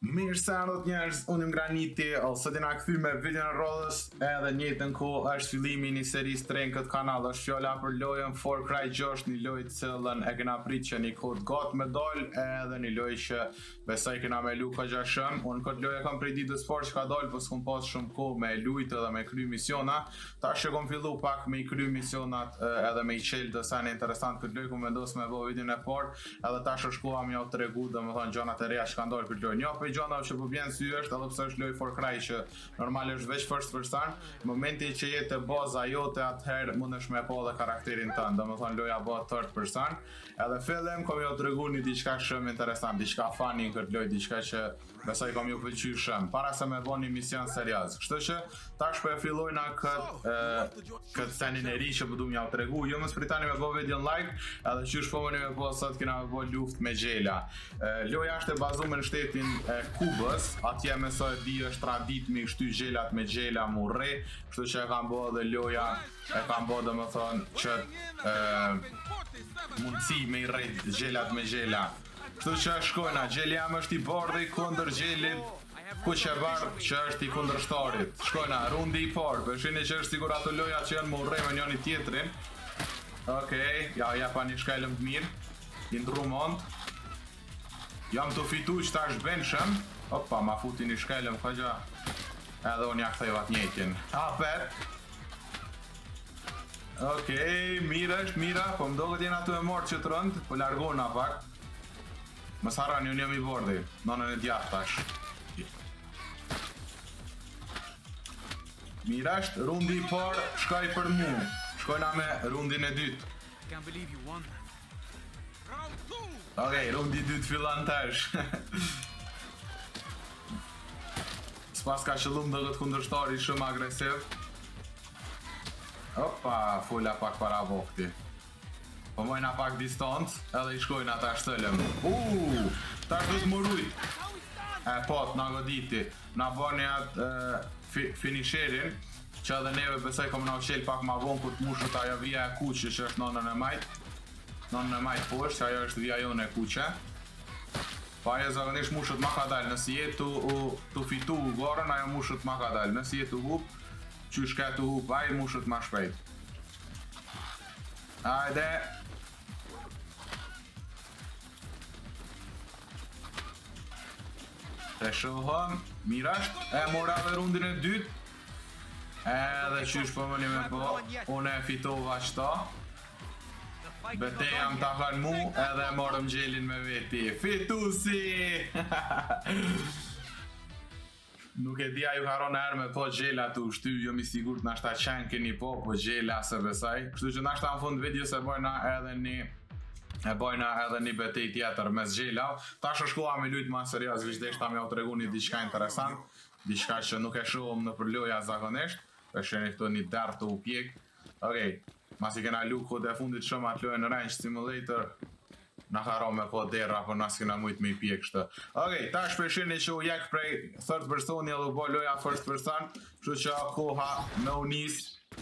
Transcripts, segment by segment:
Mirë se ardhët njerëz, unë jam Graniti, sot jena kthy me videon e rrodhës, edhe njëjtën kohë është fillimi i një serisë tre në këtë kanal. Është fjala për lojën Far Cry 6, një lojë të cilën e kena prit që një kohë të gatë me dal, edhe një lojë që besoj kena me lu kogja shumë. Unë këtë lojë e kam prej ditës parë që ka dal, po s'kum pas shumë kohë me lujt edhe me kry misiona. Tash që kom fillu pak me i kry misionat edhe me i çel disa interesante këtë lojë, ku vendos me bëu videon e parë, edhe tash është koha më u tregu domethënë gjanat e reja që kanë dalë për lojën. Gjona që po vjen sy është, edhe pse është lojë Far Cry që normal është veç first person, momenti që je te baza jote atëherë mundesh me pa edhe karakterin tënd, domethënë loja bëhet third person. Edhe fillim kam ju treguar një diçka shumë interesante, diçka funny në këtë lojë, diçka që besoj kam ju pëlqyer shumë, para se më bëni mision serioz. Kështu që tash po e fillojna këtë senin e ri që po duam ja u tregu. Ju mos pritani me bë video like, edhe qysh po vëni me po sot kena bë luftë me xhela. Loja është e bazuar në shtetin Kubës, atje me së e di është tradit me shty gjelat me gjela mu re, kështu që e kam bo dhe loja, e kam bo dhe më thonë që mundësi me i rejt gjelat me gjela. Kështu që shkojna, gjeli jam është i bardhi kundër gjelit, ku që bardh që është i kundër shtarit. Shkojna, rundi i parë, përshini që është sigur ato loja që janë mu re me njën i tjetrin. Okej, ja pa një shkajlëm të mirë, i ndru mund. Jam të fitu që ta është benshëm. Opa, ma futi një shkellëm këgja. Edhe unë ja kthevat njëkin. Apet. Okej, mirë është, mira. Po më doket jena të e morë që të rëndë. Po largona pak. Më sarani, unë jam i bordi. Nonën e djathtë tash. Mirë është, rundi i parë shkaj për mu. Shkojna me rundin e dytë. I can't believe you won that. Okej, rundi dytë fillan tash. S'pas ka qëllum dhe këtë kundërshtari shumë agresiv. Opa, fola pak para vokti. Po mojna pak distancë, edhe i shkojna tash tëllëm. Tash dhëtë më rujt. E pot, na goditi. Na bërni atë finisherin, që edhe neve besoj kom na uqel pak ma vonë kur t'mushët ajo vija e kuqë që është nonën e majtë. Nonë në majtë poshtë, ajo është dhja jone kuqe. Pa ajo zakonisht mushët ma ka dalë, nësi je të fitu gorën, ajo mushët ma ka dalë. Nësi je të hup, që shka të hup, ajo mushët ma shpejt. Ajde! Të shohëm, mirasht, e mora dhe rundin e dytë. Edhe që shpëmëni me po, une e fitova qëta. Beteja më tafan mu edhe morëm gjelin me veti. Fitusi! Nuk e dia ju haron e herme po gjela të ushty, jo mi sigur të nashta qenë keni po gjela se besaj. Kështu që nashta në fund video se bojna edhe një betej tjetër mes gjela. Ta shkoa me lujt ma serios, vishta me o tregu një diçka interesant, diçka që nuk e shohëm në përloja zakonisht. Përsheni këto një dartë të upjek. Okej. Masi kena lu kod e fundit shumë atë lojë në Range Simulator. Në haro me po dera, për nësë kena mujtë me i pje kështë. Okej, ta shpeshini që u jek prej third personi edhe u bo loja first person. Që që koha me unis,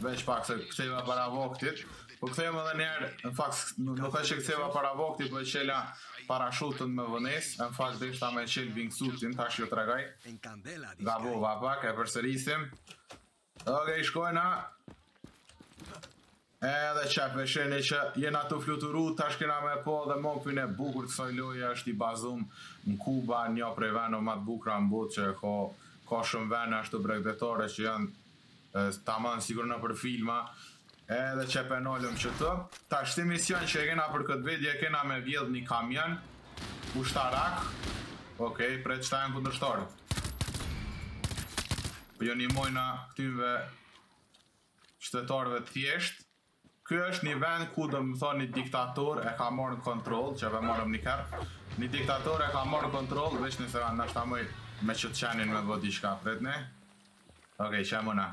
veç pak se këseva para voktit. Po këseva edhe njerë, në fakt nuk e që këseva para voktit, po e qela parashutën me vënes. Në fakt dhe ishta me qelë bingësutin, ta shqo të regaj. Gabova pak, e përserisim. Okej, shkojna. Edhe që përsheni që jena të fluturu, tash kena me po dhe mopin e bukur kësoj loja është i bazum në Kuba, një prej veno matë bukra në botë që ka shumë vene është të bregdetore që janë taman sigur në për filma. Edhe që penolëm që të, tash të mision që kena për këtë vedje kena me vjedh një kamion, ushtarak, okej, prej qëta janë kundërshtarët. Jo një mojna këtyve qytetarëve thjeshtë. Kjo është një vend ku dhe më thonë një diktator e ka morë në kontrol, që ve morëm një kërë. Një diktator e ka morë në kontrol, veç një se në ashtë amëj me që të qenin me vodi shka përretne. Okej, që e mëna.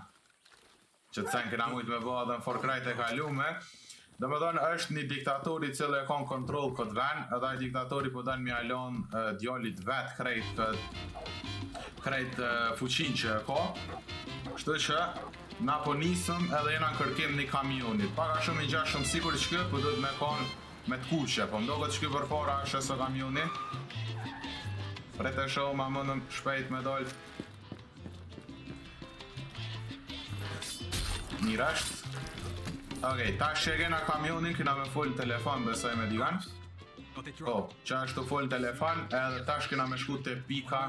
Që të sen këna mujtë me voda dhe në Far Cry të kalume. Dhe më thonë është një diktatori cilë e ka në kontrol këtë vend, edhe e diktatori po danë mi alon djolit vetë krejt fuqin që e ka. Kështu që na po nisëm edhe jena në kërkim një kamionit. Paka shumë i gjashëm sigur që këtë për duhet me konë me të kuqe. Po mdo këtë që këtë përpara është e së kamionit. Pretë e shohë, ma mëndëm shpejt me dollë. Mirasht. Okej, ta shegena kamionin, këna me full telefon, besoj me digan. Po, që ashtu full telefon, edhe ta shkëna me shku të pika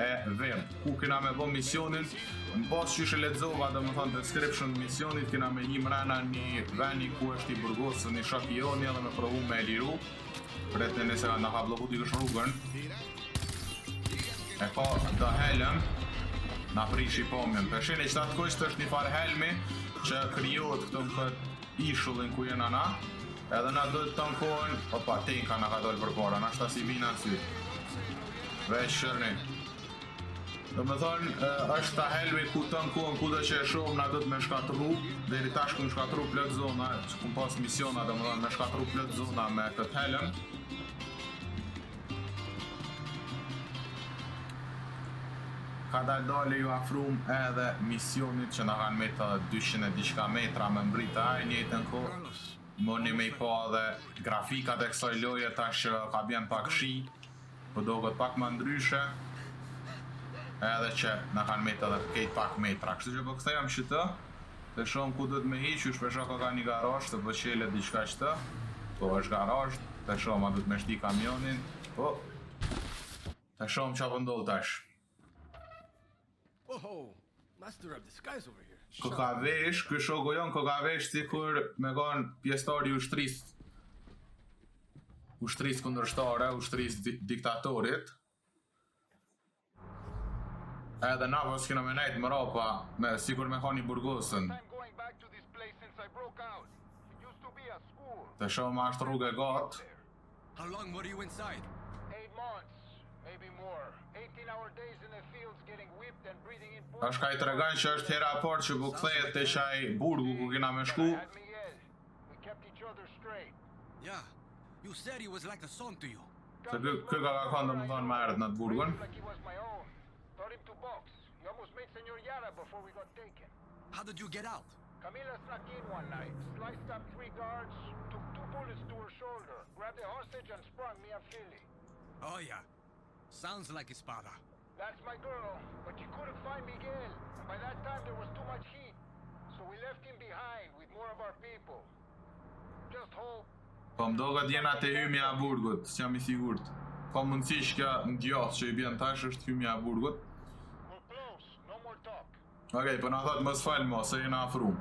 e vend. Ku këna me bo misionin, në posë që shë ledzova, dhe më thonë description misionit, këna me një mrena një veni ku është i burgosë, një shakioni, edhe me provu me liru. Pretë nëse nga nga blokuti kësh rrugën. E po, dhe helëm. Na prish i pomim. Përshini që atë kështë është një farë helmi që kryot këtu në këtë ishullin ku jena na. Edhe na dojtë të në kohën. Opa, tenka na ka dojtë për para. Na shta si vina si. Vesh shërni. Dhe me thonë, është ta helmi ku të në kohën ku dhe që e shumë na dojtë me shkatru. Dhe i tash ku në shkatru plët zona. Që ku në pas misiona dhe me thonë me shkatru plët zona me këtë helm. Ka dalë dole ju afrum edhe misionit që në kanë me të 200 e diqka metra me mbrita e njëtë në kohë. Moni me i po edhe grafikat e kësoj loje tash ka bjen pak shi, për do këtë pak më ndryshe. Edhe që në kanë me të dhe kejt pak metra. Kështu që për këta jam që të, të shumë ku dhët me hi që shpesha ka një garasht të pëqele diqka që të. Po është garasht, të shumë a dhët me shti kamionin. Po, të shumë që apëndohë tash. Kokavesh, kë shoku jonë kokavesh si kur me gonë pjestari ushtris kundërshtare, ushtris diktatorit. Edhe na vës kina me nejtë më rapa, si kur me ka një burgosën. Të shumë ashtë rrugë e gatë. How long were you inside? 8 months. Ashtë ka i të regan që është hera por që bu këthejet të shaj burgu ku kina me shku. Se kë ka konë dhe më thonë më erët në të burgun. Camila snuck in one night, sliced up 3 guards, took 2 bullets to her shoulder, grabbed a hostage and sprung me a filly. Oh yeah. Sounds like his father. That's my girl, but she couldn't find Miguel. By that time there was too much heat, so we left him behind with more of our people. Just hope. Po më doga djena të hymja a burgut, s'jam i sigurt. Po mundësish kja ndjohë që i bjen tash është hymja a burgut. We're close, no more talk. Okej, për në thotë më s'falë mo, se jena afrum.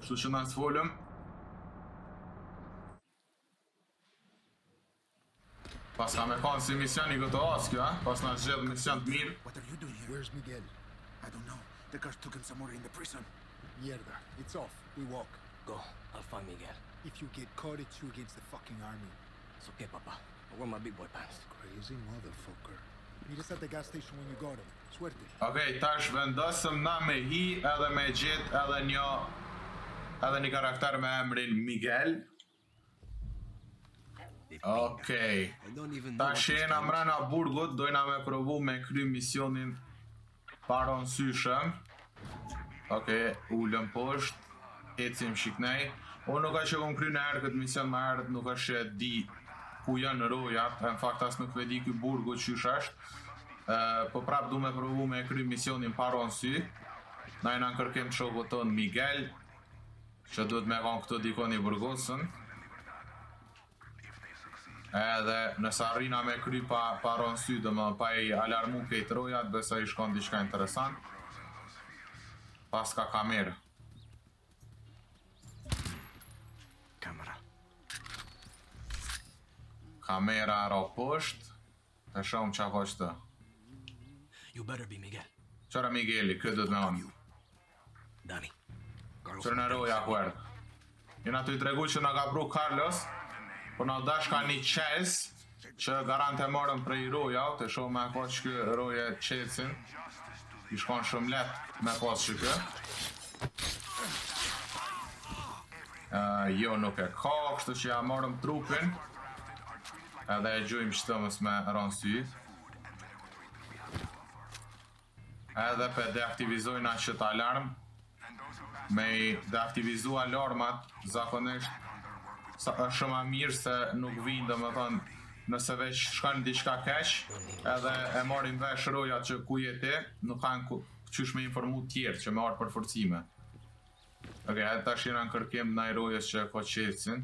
Kështu që na s'folëm. Pas ka me kanë si misioni këtë asë kja, pas nga gjithë mision të mirë. Okej, tash vendosëm na me hi edhe me gjithë edhe një karakter me emrin Miguel. Okej, ta shena mrena burgut, dojna me provu me kry misionin paron syshëm. Okej, ullëm posht, ecim shiknej. Unë nuk është që kom kry në herë këtë mision më herët, nuk është që di ku janë rojat, në fakt asë nuk vedi këj burgut qysh është. Po prap du me provu me kry misionin paron sy. Na jena në kërkem shokot tonë Miguel, që duhet me kanë këto dikon i burgosën. Edhe nësë arrina me kry pa ronë sy, dhe më pa i alarmu kejtë rojat, besa i shkon diqka interesant. Pas ka kamerë. Kamera ro poshtë. Të shumë qa po qëtë. Qërë Migueli, këtë dhëtë me onë. Qërë në roja kuerë. Jena të i tregu që nga bru Carlos. Por në dash ka një qes që garante morën prej roja, të shumë me ka që kë roje qesin. I shkon shumë letë me pas që kë. Jo nuk e ka, kështu që ja morëm trupin. Edhe e gjujmë që të mës me rënë sy. Edhe për deaktivizojna që të alarm. Me i deaktivizu alarmat, zakonisht. Sa është shumë a mirë se nuk vinë, dhe me thonë, nëse veç shkon diçka keq, edhe e marrin vesh roja që ku je ti, nuk kanë qysh me informu tjerë që me ardhë për forcime. Okej, edhe tash jena në kërkim naj rojës që ka qecin.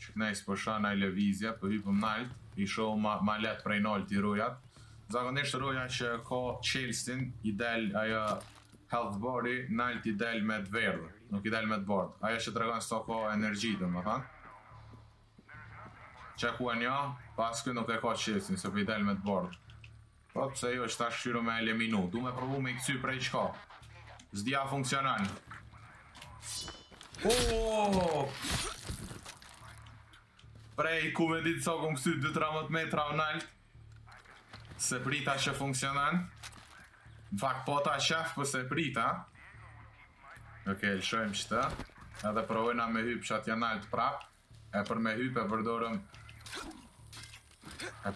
Që kënej s'pësha naj levizja, për hypëm nalt, i shohë ma letë prej nalt i rojat. Zakonisht roja që ka qelsin, i del ajo health bari, nalt i del me të verdhë, nuk i del me të bardhë. Ajo që të regon s'to ka energji, dhe më thanë. Që ku e nja, pas kënë nuk e ka qelsin, se për i del me të bardhë. Po pëse jo që ta shqyru me eliminu, du me provu me i këcy prej qka. Zdia funksionan. Ooooooh! Prej ku me ditë so këmë këcy 2-3 metra o nalt. Se prita që funksionan. Në fakt po ta qef për se prita. Okej, lëshojmë qëta. Edhe provojna me hypë që atja nalt prap. E për me hypë e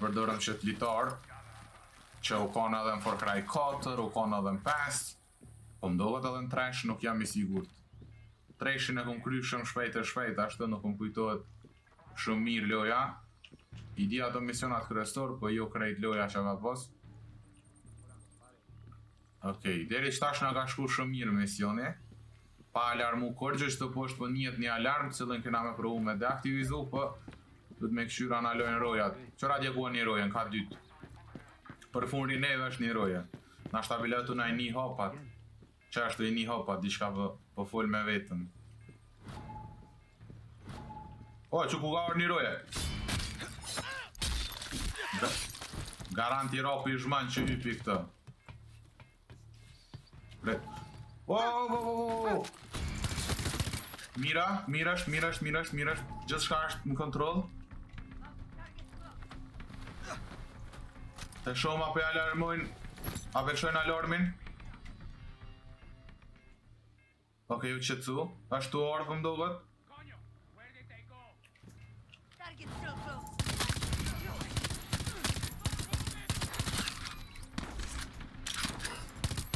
përdorëm qëtlitar. Që u kanë edhe në Far Cry 4, u kanë edhe në 5. Po mdohet edhe në 3, nuk jam i sigurt. 3-shin e kom kry shumë shpejt, ashtu nuk kom kujtohet shumë mirë loja. I di ato misionat kryesor, po jo krejt loja që ka pos. Okej, deri që tash nga ka shku shumë mirë misioni. Pa alarmu kërgjë që të poshtë për njët një alarm, cilën këna me provu me deaktivizu, po du të me këshyra në lojnë rojat. Qëra dje kuha një rojën, ka dytë. Për fun rineve është një roje. Na shtabiletu na i një hopat. Që është i një hopat, diçka për full me vetën. O, që ku ka orë një roje? Garanti rapi i shman që hypi këta. O, Mira është. Gjithë shka është në kontrol. Të shumë apë e alarmojnë, apë e shojnë alarmin. Okej, u qëtësu, ashtu orë për mdohet.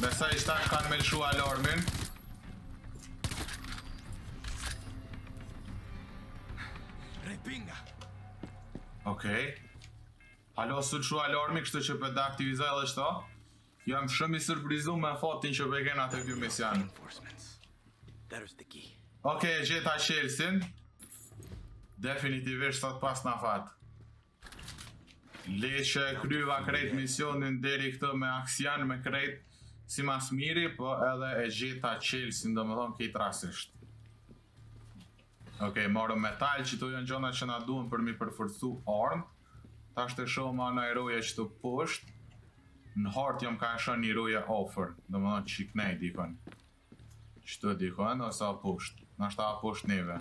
Besa i shtak kanë me lëshu alarmin. Okej. Halo, së të shua alarmi, kështë që përda aktivizaj dhe qëta. Jam shumë i surprizu me fatin që përgena të kjo mision. Okej, gjeta qelsin. Definitivisht sot pas në fat. Leqe kryva krejt misionin deri këtë me aksian, me krejt si mas miri, po edhe e gjeta qelsin, do me thonë kejt rasisht. Okej, marëm metal, që të janë gjona që na duen për mi përfërcu armë. Ta është të shoma në i roje që të poshtë. Në hartë jam ka shën një roje offer. Dhe më dhënë qiknej dikon. Që të dikon ose a poshtë. Në është a poshtë neve.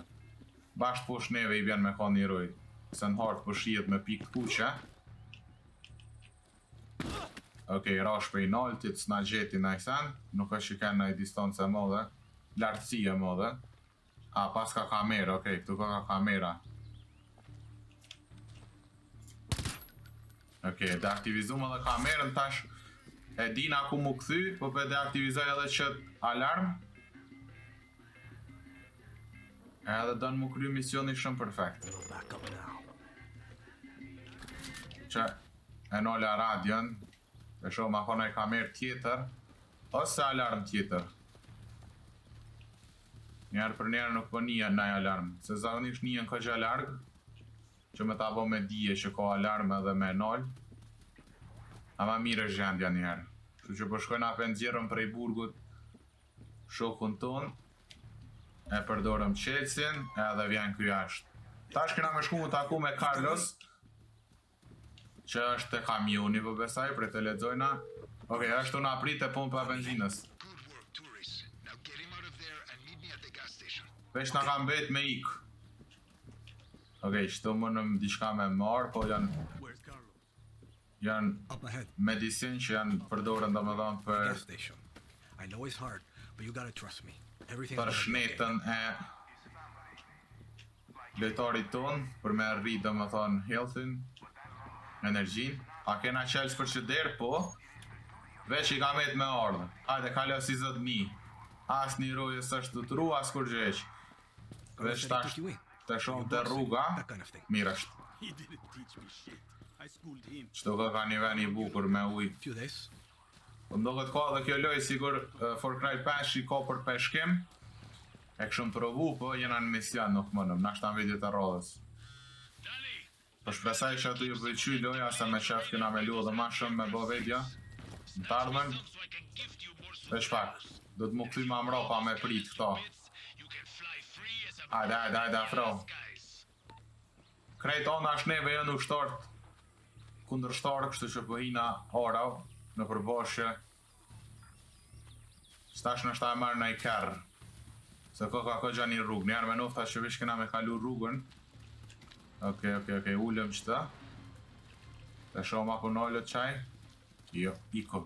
Bashtë poshtë neve i bjen me ka një roje. Se në hartë përshijet me pikë kuqe. Okej, rash për i naltit, s'na gjeti në ajsen. Nuk është që ka në i distancë e modhe. Lartësi e modhe. A, pas ka kamera, okej, këtu ka kamera. Okej, deaktivizume dhe kamerën tash e din aku mu këthy, po për deaktivizoj edhe qëtë alarm. Edhe do në mu kryu misioni shumë perfekt. Që e nole a radion, e shumë ako në e kamerë tjetër, ose alarm tjetër. Njerë për njerë nuk për njën në e alarm, se zakonisht njën ka gjë largë. Që me ta bo me dije që ka alarme dhe me nol. Ama mirë është gjendja njerë. Që që përshkojnë apë nëzjerëm prej burgut shokun ton. E përdorëm qelsin edhe vjen kjo ashtë. Tash këna me shku mu taku me Carlos. Që është të kamioni për besaj, për të ledzojna. Okej, është të naprit e punë për benzinës. Vesh në kam bet me ikë. Okej, që të më nëmë diçka me marë, po janë medicin që janë përdorën dhe më dhamë për shnetën e lejtarit tonë, për me rritë dhe më dhamë healthin, energjin. A kena qelës për që derë, po, veç i ka met me ardhë. Hajde, kalja 20.000. As një rojës është të tru, as kur gjeqë. Veç tash. Të shumë të rruga, mirë është. He didn't teach me shit. I schooled him. Çdo ka një vend i bukur me ujë. Po ndohet ka edhe kjo lojë sigur Far Cry 5 i ka për peshkim. E këshëm provu, po jena në mision, nuk mënëm. Na shtan video të rrodhës. Po shpresaj që aty ju pëlqy loja, sa me qef këna me luë dhe ma shumë me bo video. Në tarmen. Vesh pak, do të mu këthy ma mropa me prit këto. Ajde, ajde, ajde, afro. Krejt ona është neve jënë ushtort kundërshtarë, kështu që pëhina orav në përboshe. Stash në shta e marrë në i kerë. Se ko ka ko gja një rrugë, njerë me nufta që vish këna me kalu rrugën. Okej, okej, okej, ullëm qëta. Dhe shoma ku nolët qaj. Jo, iko.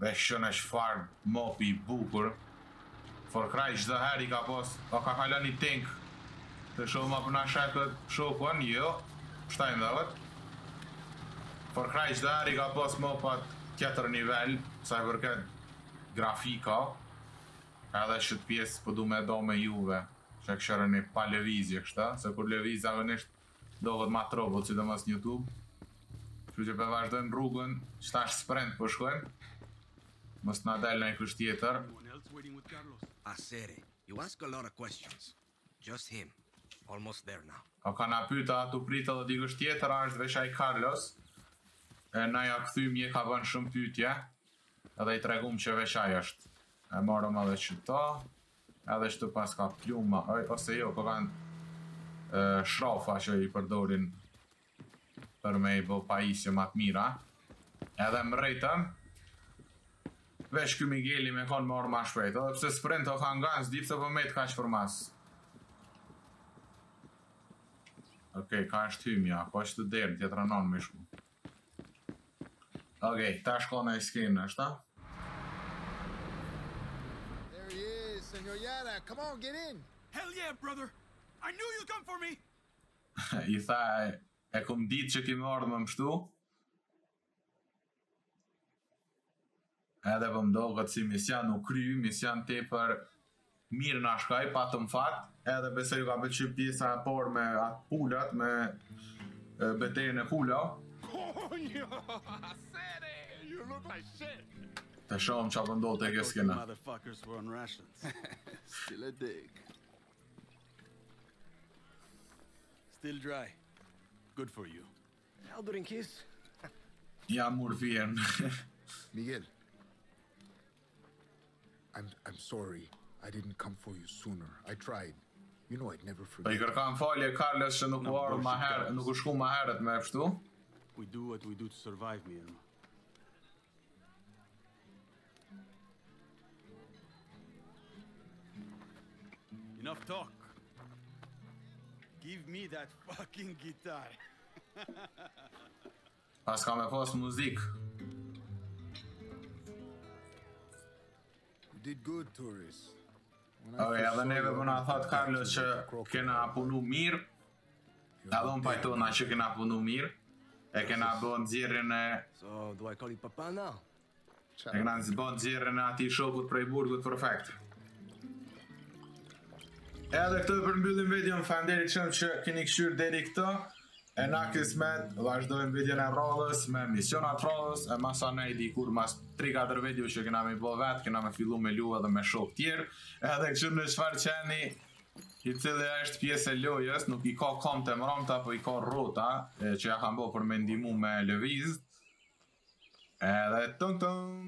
Dhe shën është farë mopi i bukur. Far Cry qdo her i ka pos, o ka kalën i tinkë. Të shumë apë nga shakët shokën, jo, shtajmë dhe vëtë. Far Cry qdo her i ka pos më pat tjetër nivel, sa e përket grafika, edhe shët pjesë përdu me do me juve, që e këshërë një pa levizje kështa, se kur levizja vënisht dohët ma trobot që dhe mës në YouTube. Që që përvazhdojmë rrugën, qëta është sprint përshkojmë, mës në delë në i kështë tjetër. Aseri, you ask a lot of questions, just him. Almost there now. Ka na pyta, tu prita dhe dikush tjetër, a është veshaj Carlos. E na ja këthym je ka bën shumë pytje. Edhe i tregum që veshaj është. E marëm edhe qëta. Edhe shtu pas ka pluma. Ose jo, ka kanë shrafa që i përdorin për me i bë pajisje matë mira. Edhe më rejtëm. Vesh këmi geli me kanë marë ma shpejt. Edhe pëse sprint o kanë ganë, s'dip se për me të ka që për masë. Okej, ka është hymja, po është të derë, tjetë rënon me shku. Okej, ta shko në i skenë, është ta? There he is, senor Yara, come on, get in! Hell yeah, brother! I knew you'd come for me! I tha, e kum ditë që kime ardhë më mështu. Edhe për mdo këtë si mision u kry, mision te për mirë në shkaj, pa të më fatë. Edhe besoj ka pëlqy pjesa e por me atë pullat, me betejën e pula. Të shumë që apë ndohë të e kësë këna. Ja murë vjen. Miguel, I'm sorry. I didn't come for you sooner. I tried. You know I'd never forget. I kërkam falje Carlos që nuk u arë ma herë, nuk u shku ma herët me pështu. We do what we do to survive, mi herma. Enough talk. Give me that fucking guitar. Pas ka me pas muzik. You did good, tourist. Edhe neve përna thot Carlos që kena punu mirë. Edhe unë pajtona që kena punu mirë. E kena bënë gjerin e... E kena bënë gjerin e ati shokut prej burgut perfekt. Edhe këto e përmbyllim video në fanderi qëmë që keni këshyrë deri këto. E na kismet vazhdojmë video në rallës me misionat rallës. E masa ne i dikur mas 3-4 video që kena me bo vetë, kena me fillu me luë edhe me shok tjerë. Edhe këshur në shfar qeni i cilë është pjesë e lojës, nuk i ka kom të mramta, po i ka rota që ja kam bo për me ndimu me lëviz. Edhe tëng tëng.